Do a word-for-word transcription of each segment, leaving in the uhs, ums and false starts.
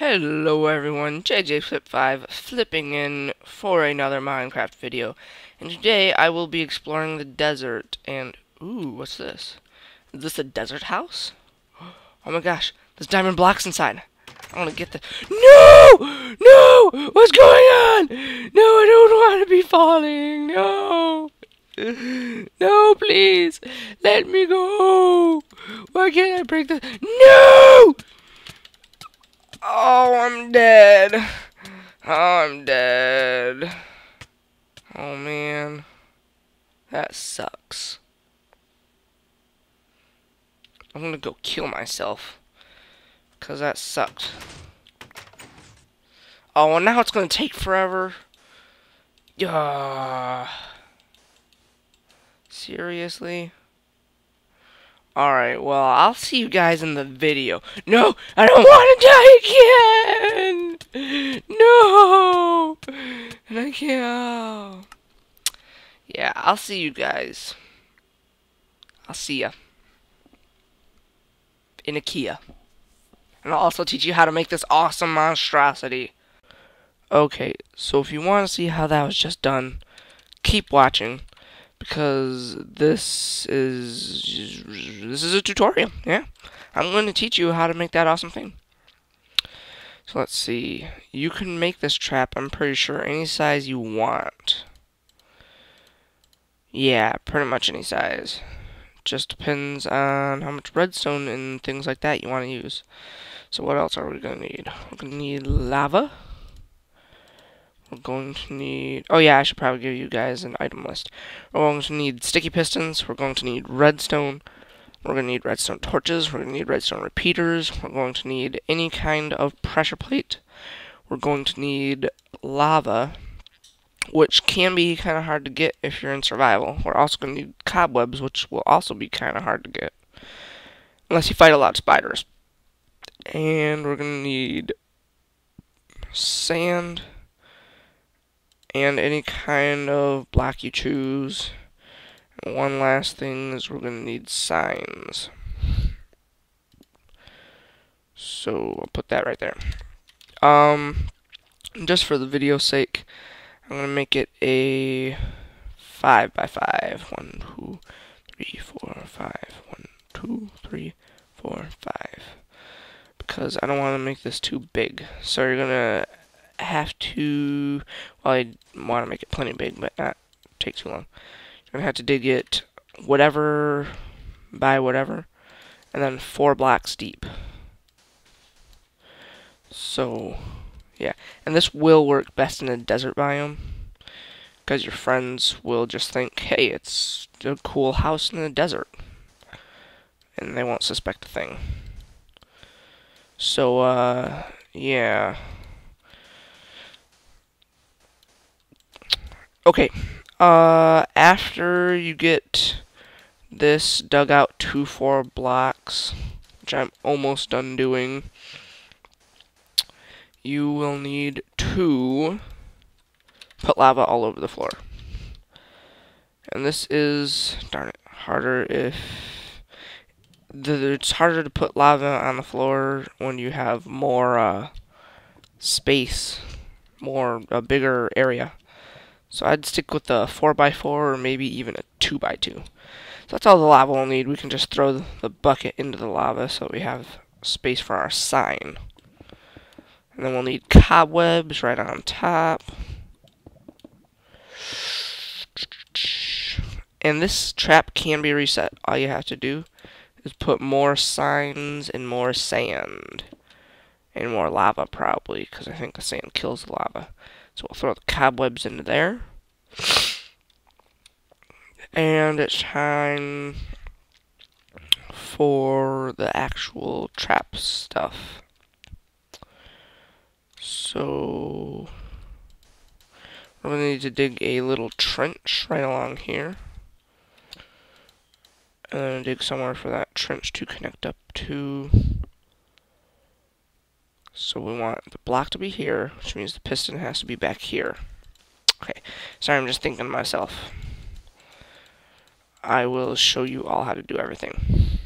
Hello everyone, J J Flip Five flipping in for another Minecraft video, and today I will be exploring the desert. And ooh, what's this? Is this a desert house? Oh my gosh, there's diamond blocks inside. I want to get the no, no. What's going on? No, I don't want to be falling. No, no, please let me go. Why can't I break the no? Oh, I'm dead. Oh, I'm dead. Oh, man. That sucks. I'm gonna go kill myself. Because that sucked. Oh, well, now it's gonna take forever. Uh, seriously? Alright, well, I'll see you guys in the video. No, I don't want to die again! No! And I can't. Yeah, I'll see you guys. I'll see ya. In IKEA. And I'll also teach you how to make this awesome monstrosity. Okay, so if you want to see how that was just done, keep watching. Because this is this is a tutorial, yeah. I'm going to teach you how to make that awesome thing. So let's see. You can make this trap, I'm pretty sure, any size you want. Yeah, pretty much any size. Just depends on how much redstone and things like that you want to use. So what else are we going to need? We're going to need lava. We're going to need... Oh yeah, I should probably give you guys an item list. We're going to need sticky pistons. We're going to need redstone. We're going to need redstone torches. We're going to need redstone repeaters. We're going to need any kind of pressure plate. We're going to need lava, which can be kind of hard to get if you're in survival. We're also going to need cobwebs, which will also be kind of hard to get. Unless you fight a lot of spiders. And we're going to need sand. And any kind of block you choose. And one last thing is we're going to need signs. So I'll put that right there. Um, just for the video's sake, I'm going to make it a five by five. One, two, three, four, five. One, two, three, four, five. Because I don't want to make this too big. So you're going to have to, well, I want to make it plenty big, but not take too long. You're going to have to dig it whatever by whatever, and then four blocks deep. So, yeah. And this will work best in a desert biome, because your friends will just think, hey, it's a cool house in the desert. And they won't suspect a thing. So, uh, yeah. Okay, uh, after you get this dug out two, four blocks, which I'm almost done doing, you will need to put lava all over the floor. And this is, darn it, harder if, the, it's harder to put lava on the floor when you have more, uh, space, more, a bigger area. So I'd stick with a four by four or maybe even a two by two. So that's all the lava we'll need. We can just throw the bucket into the lava so we have space for our sign. And then we'll need cobwebs right on top. And this trap can be reset. All you have to do is put more signs and more sand. And more lava probably, because I think the sand kills the lava. So we'll throw the cobwebs into there. And it's time for the actual trap stuff. So we're going to need to dig a little trench right along here. And then dig somewhere for that trench to connect up to. So we want the block to be here, which means the piston has to be back here. Okay, sorry, I'm just thinking to myself. I will show you all how to do everything.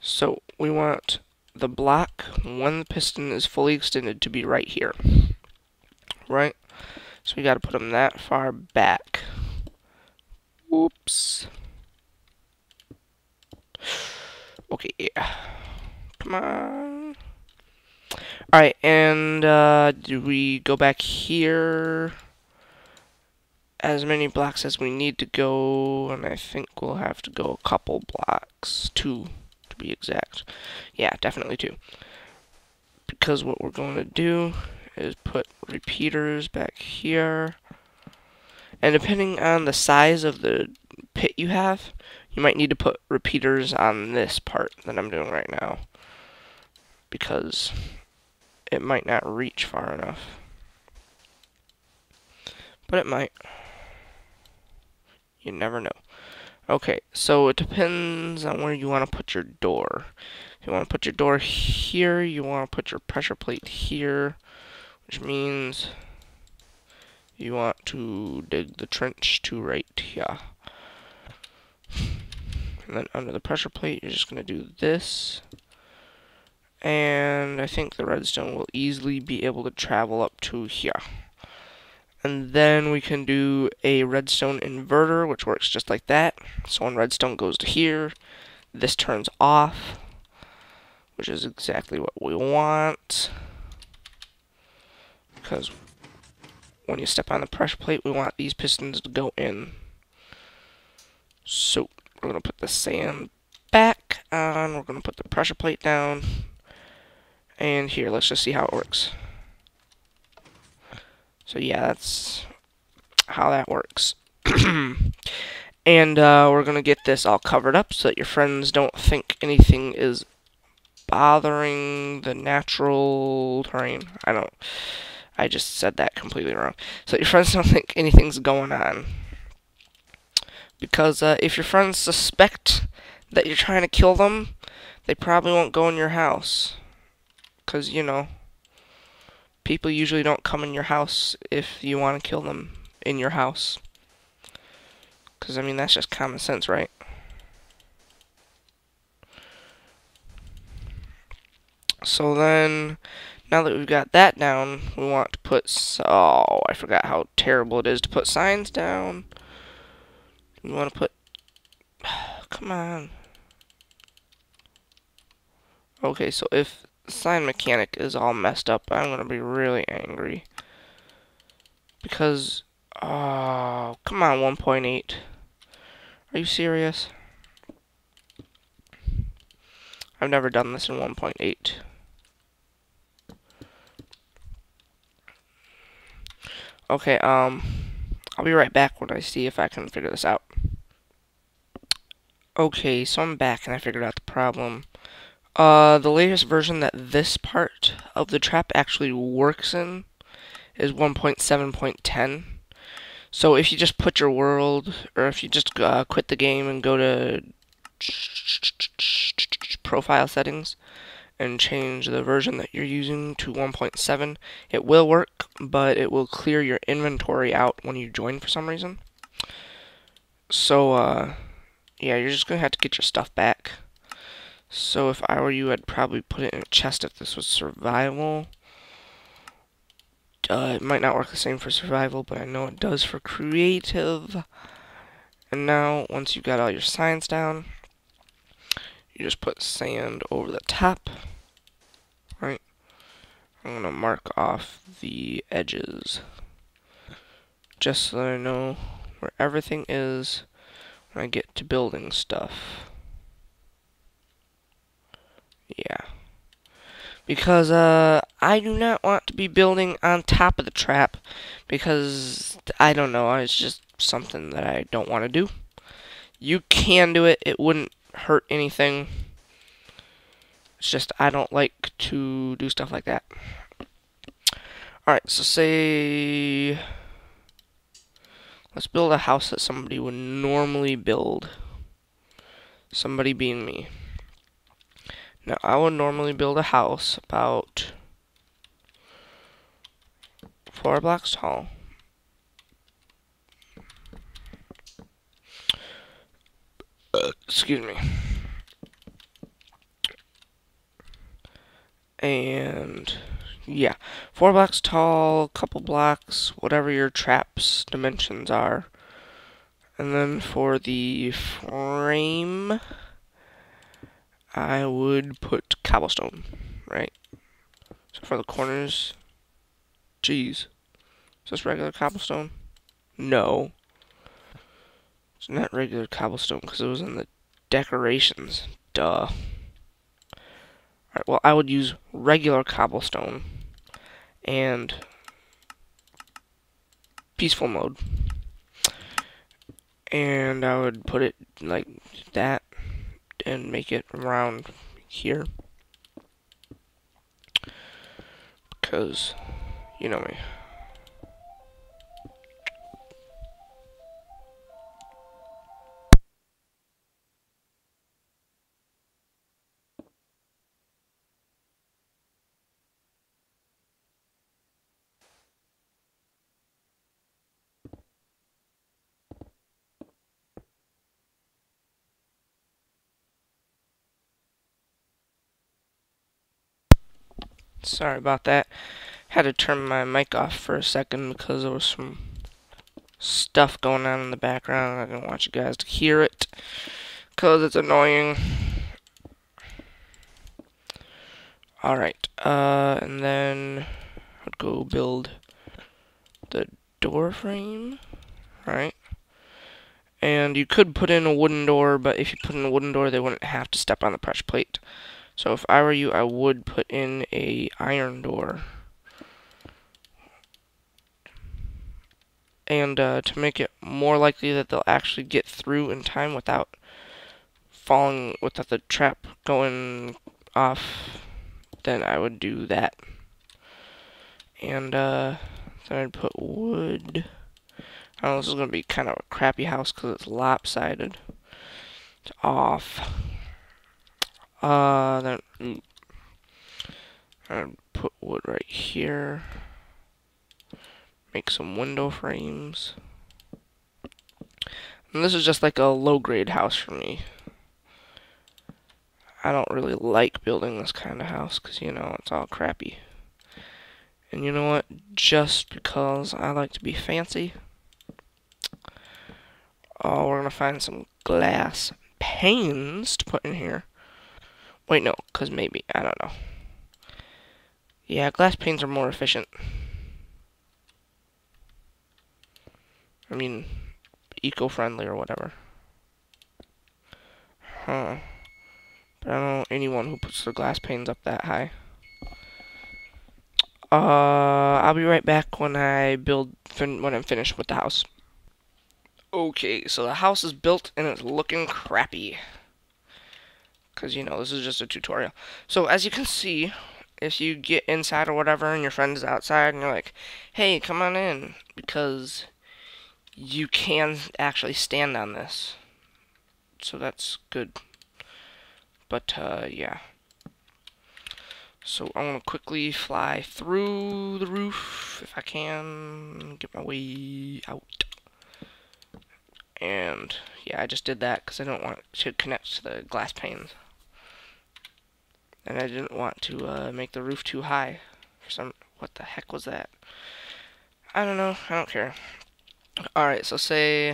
So we want the black one piston is fully extended to be right here, right? So we got to put them that far back. Whoops. Okay, yeah. Come on. Alright, and uh, do we go back here? As many blocks as we need to go, and I think we'll have to go a couple blocks, two to be exact. Yeah, definitely two. Because what we're going to do is put repeaters back here, and depending on the size of the pit you have, you might need to put repeaters on this part that I'm doing right now, because it might not reach far enough, but it might. You never know. Okay, so it depends on where you want to put your door. If you want to put your door here, you want to put your pressure plate here, which means you want to dig the trench to right here. And then under the pressure plate, you're just going to do this. And I think the redstone will easily be able to travel up to here. And then we can do a redstone inverter, which works just like that. So when redstone goes to here, this turns off, which is exactly what we want. Because when you step on the pressure plate, we want these pistons to go in. So we're going to put the sand back on, we're going to put the pressure plate down, and here, let's just see how it works. So yeah, that's how that works. And uh, we're going to get this all covered up so that your friends don't think anything is bothering the natural terrain. I don't... I just said that completely wrong. So your friends don't think anything's going on. Because uh, if your friends suspect that you're trying to kill them, they probably won't go in your house. Because, you know, people usually don't come in your house if you want to kill them in your house. Because, I mean, that's just common sense, right? So then, now that we've got that down, we want to put... Oh, I forgot how terrible it is to put signs down. We want to put... Come on. Okay, so if sign mechanic is all messed up, I'm going to be really angry. Because... Oh, come on, one point eight. Are you serious? I've never done this in one point eight. Okay, um, I'll be right back when I see if I can figure this out. Okay, so I'm back and I figured out the problem. Uh, the latest version that this part of the trap actually works in is one point seven point ten. So if you just put your world, or if you just uh, quit the game and go to profile settings and change the version that you're using to one point seven, it will work, but it will clear your inventory out when you join for some reason. So uh, yeah, you're just gonna have to get your stuff back. So if I were you, I'd probably put it in a chest if this was survival. Uh, it might not work the same for survival, but I know it does for creative. And now, once you've got all your signs down, you just put sand over the top, right? I'm going to mark off the edges, just so that I know where everything is when I get to building stuff. Yeah. Because uh, I do not want to be building on top of the trap, because, I don't know, it's just something that I don't want to do. You can do it, it wouldn't hurt anything. It's just I don't like to do stuff like that. Alright, so say let's build a house that somebody would normally build. Somebody being me. Now I would normally build a house about four blocks tall. Excuse me. and yeah, four blocks tall, couple blocks, whatever your trap's dimensions are. And then for the frame, I would put cobblestone, right? So for the corners, geez, is this regular cobblestone? No. It's not regular cobblestone because it was in the decorations. Duh. Alright, well, I would use regular cobblestone and peaceful mode. And I would put it like that and make it around here. Because, you know me. Sorry about that. Had to turn my mic off for a second because there was some stuff going on in the background. I didn't want you guys to hear it because it's annoying. Alright, uh, and then I'd go build the door frame, right? And you could put in a wooden door, but if you put in a wooden door, they wouldn't have to step on the pressure plate. So if I were you, I would put in a iron door. And uh, to make it more likely that they'll actually get through in time without falling, without the trap going off, then I would do that. And uh, then I'd put wood. I don't know, this is going to be kind of a crappy house because it's lopsided. It's off. Uh, then mm, I'd put wood right here, make some window frames, and this is just like a low-grade house for me. I don't really like building this kind of house because, you know, it's all crappy. And you know what, just because I like to be fancy, oh, we're gonna find some glass panes to put in here. Wait, no, because maybe, I don't know. Yeah, glass panes are more efficient. I mean, eco-friendly or whatever. Huh. But I don't know anyone who puts their glass panes up that high. Uh, I'll be right back when I build, fin when I'm finished with the house. Okay, so the house is built and it's looking crappy. Because, you know, this is just a tutorial. So, as you can see, if you get inside or whatever and your friend is outside and you're like, hey, come on in, because you can actually stand on this. So, that's good. But, uh, yeah. So, I'm going to quickly fly through the roof, if I can, get my way out. And, yeah, I just did that because I don't want to connect to the glass panes. And I didn't want to uh, make the roof too high. For some, what the heck was that? I don't know. I don't care. Alright, so say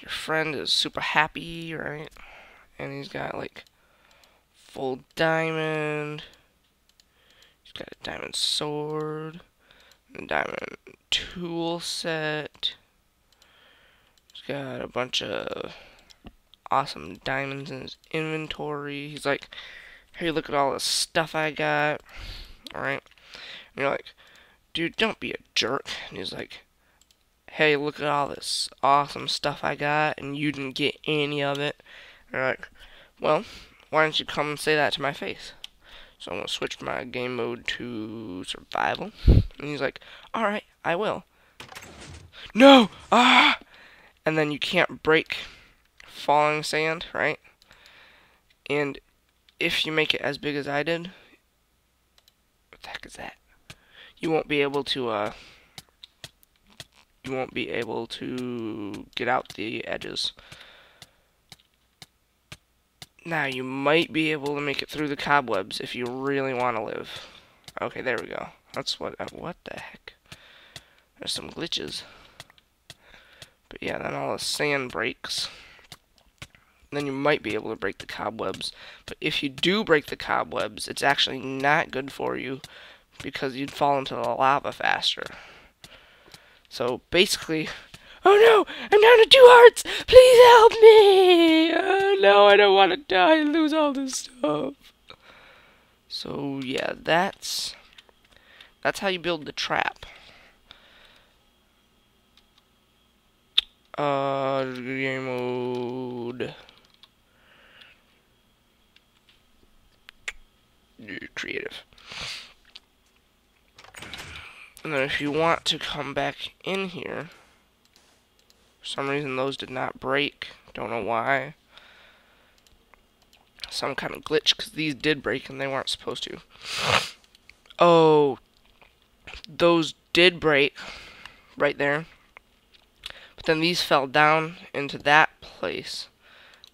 your friend is super happy, right? And he's got, like, full diamond. He's got a diamond sword. And a diamond tool set. He's got a bunch of awesome diamonds in his inventory. He's like, hey, look at all this stuff I got, alright? And you're like, dude, don't be a jerk. And he's like, hey, look at all this awesome stuff I got, and you didn't get any of it. And you're like, well, why don't you come and say that to my face? So I'm going to switch my game mode to survival. And he's like, alright, I will. No! Ah! And then you can't break falling sand, right? And if you make it as big as I did, what the heck is that? You won't be able to, uh, you won't be able to get out the edges. Now you might be able to make it through the cobwebs if you really want to live. Okay, there we go. That's what, uh, what the heck? There's some glitches. But yeah, then all the sand breaks. Then you might be able to break the cobwebs. But if you do break the cobwebs, it's actually not good for you because you'd fall into the lava faster. So basically, oh no, I'm down to two hearts! Please help me! Oh no, I don't want to die and lose all this stuff. So yeah, that's that's how you build the trap. Uh, game mode. Creative. And then if you want to come back in here, for some reason those did not break. Don't know why. Some kind of glitch, because these did break and they weren't supposed to. Oh, those did break right there. But then these fell down into that place.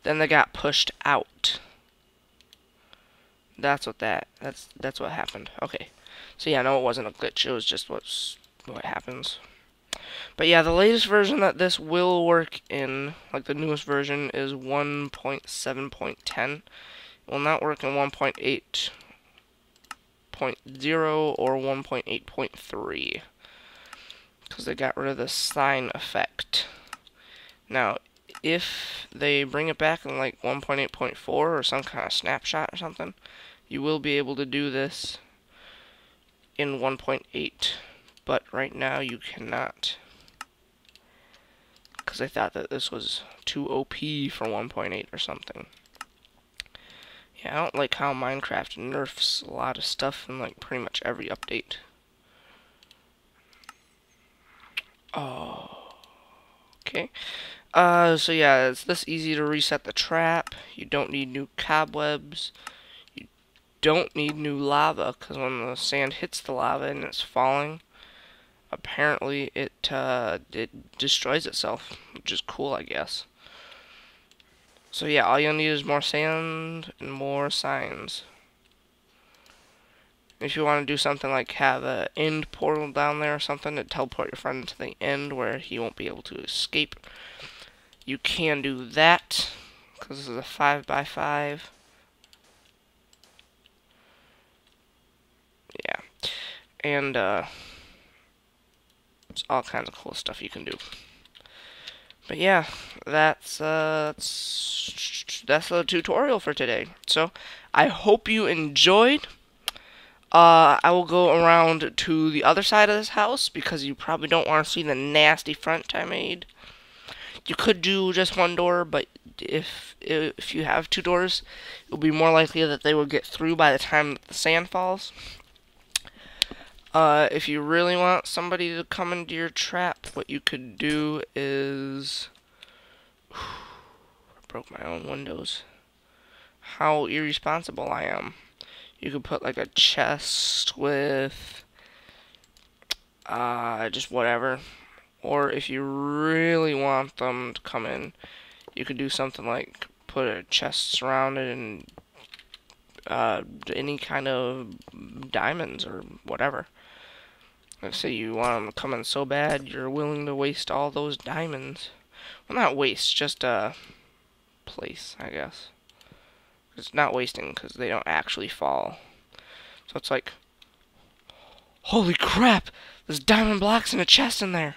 Then they got pushed out. That's what that. That's that's what happened. Okay. So yeah, no, it wasn't a glitch. It was just what's what happens. But yeah, the latest version that this will work in, like the newest version, is one point seven point ten. It will not work in one point eight point zero or one point eight point three. Because they got rid of the sign effect. Now, if they bring it back in like one point eight point four or some kind of snapshot or something, you will be able to do this in one point eight. But right now you cannot, because I thought that this was too O P for one point eight or something. Yeah, I don't like how Minecraft nerfs a lot of stuff in like pretty much every update. Oh, okay. Uh, so yeah, it's this easy to reset the trap. You don't need new cobwebs. You don't need new lava, because when the sand hits the lava and it's falling, apparently it uh, it destroys itself, which is cool, I guess. So yeah, all you'll need is more sand and more signs. If you want to do something like have an end portal down there or something to teleport your friend to the end where he won't be able to escape, you can do that, because this is a five by five. Yeah, and uh. all kinds of cool stuff you can do. But yeah, that's uh, that's that's the tutorial for today. So I hope you enjoyed. Uh, I will go around to the other side of this house because you probably don't want to see the nasty front I made. You could do just one door, but if if you have two doors, it'll be more likely that they will get through by the time that the sand falls. Uh, if you really want somebody to come into your trap, what you could do is... Whew, I broke my own windows. How irresponsible I am. You could put like a chest with... Uh, just whatever. Or if you really want them to come in, you could do something like put a chest around it and... Uh, any kind of diamonds or whatever. Let's say you want them to come in so bad you're willing to waste all those diamonds. Well, not waste, just uh, place, I guess. It's not wasting because they don't actually fall. So it's like, holy crap, there's diamond blocks in a chest in there.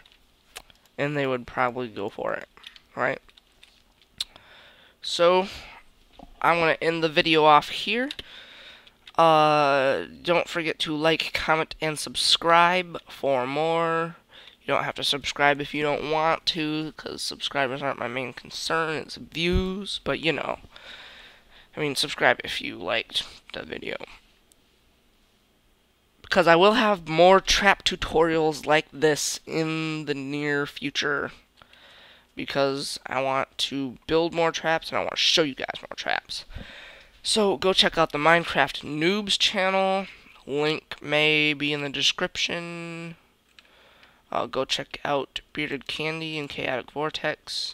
And they would probably go for it, right? So I'm going to end the video off here. Uh, don't forget to like, comment, and subscribe for more. You don't have to subscribe if you don't want to, because subscribers aren't my main concern. It's views, but you know. I mean, subscribe if you liked the video. Because I will have more trap tutorials like this in the near future. Because I want to build more traps and I want to show you guys more traps. So go check out the Minecraft Noobs channel. Link may be in the description. Uh, go check out Bearded Candy and Chaotic Vortex.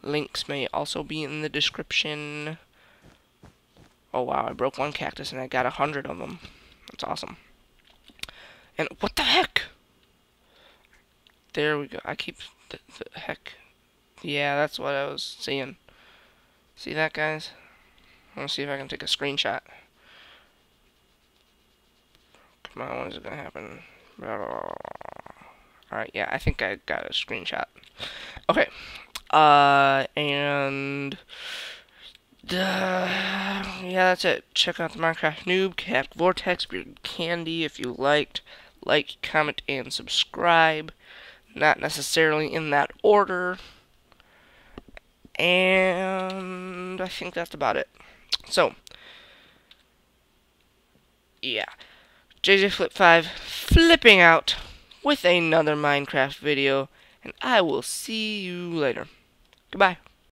Links may also be in the description. Oh wow, I broke one cactus and I got a hundred of them. That's awesome. And what the heck? There we go. I keep the, the heck. Yeah, that's what I was seeing. See that, guys? I'm gonna see if I can take a screenshot. Come on, what is it gonna happen? Alright, yeah, I think I got a screenshot. Okay. Uh, and... Uh, yeah, that's it. Check out the Minecraft Noob, Chaotic Vortex, Bearded Candy if you liked. Like, comment, and subscribe. Not necessarily in that order. And I think that's about it. So, yeah. J J Flip Five flipping out with another Minecraft video, and I will see you later. Goodbye.